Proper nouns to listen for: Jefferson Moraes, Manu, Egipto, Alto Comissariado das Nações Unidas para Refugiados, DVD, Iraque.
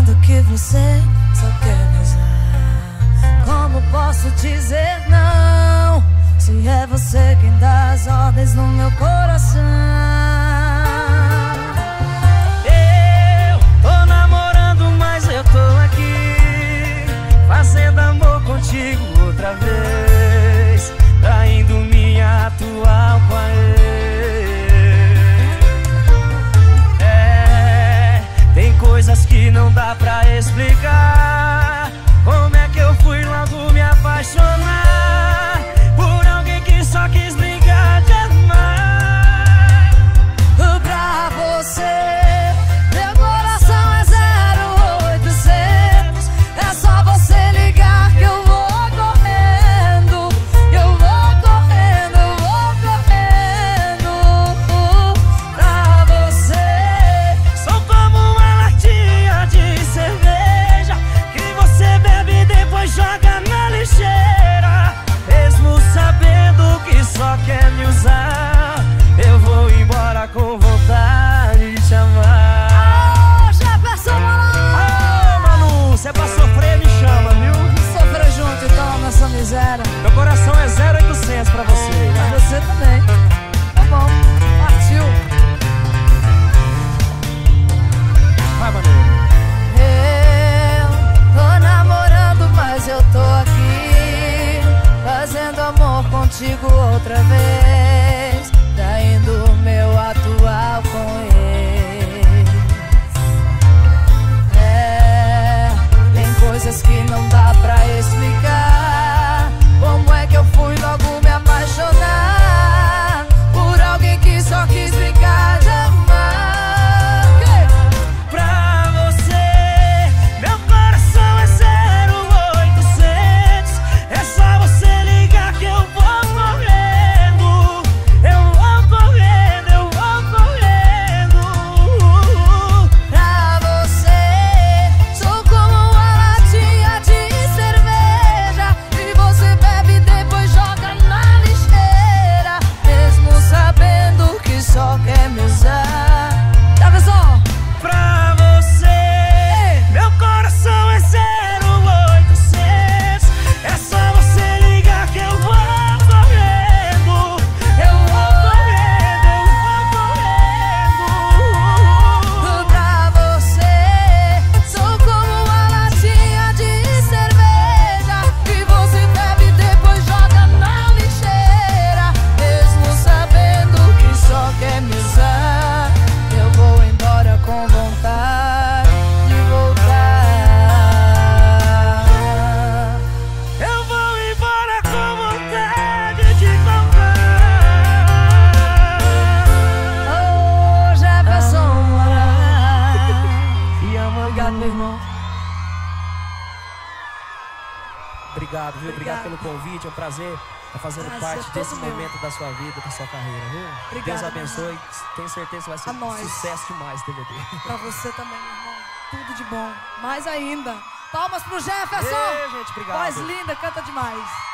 Sabendo que você só quer me usar, como posso dizer não? Se é você quem dá as ordens no meu coração. Eu tô namorando, mas eu tô aqui fazendo amor contigo outra vez, traindo minha atual paixão. É, tem coisas que não dá pra explicar. Como é que eu fui logo me apaixonar por alguém que só quis brincar de amar? Pra você só quer me usar, eu vou embora com vontade de te amar. Oh, Jefferson Moraes! Oh, Manu, se é pra sofrer, me chama, viu? Sofra junto então nessa miséria. Meu coração é 0800 pra você. Pra você também. Tá bom, partiu. Vai, Manu. Eu tô namorando, mas eu tô aqui fazendo amor contigo outra vez, traindo o meu atual com ele. É, tem coisas que não dá pra explicar. Como é que eu fui logo me apaixonar por alguém que só quis brincar de amar? Pra você, meu coração é 0800. É só você ligar que eu vou. Obrigado, viu? Obrigado pelo convite, é um prazer estar fazendo parte desse momento da sua vida, da sua carreira, viu? Obrigado, Deus abençoe, tenho certeza que vai ser um sucesso demais, DVD. Pra você também, meu irmão, tudo de bom, mais ainda. Palmas pro Jefferson! Ei, gente, obrigado. Voz linda, canta demais.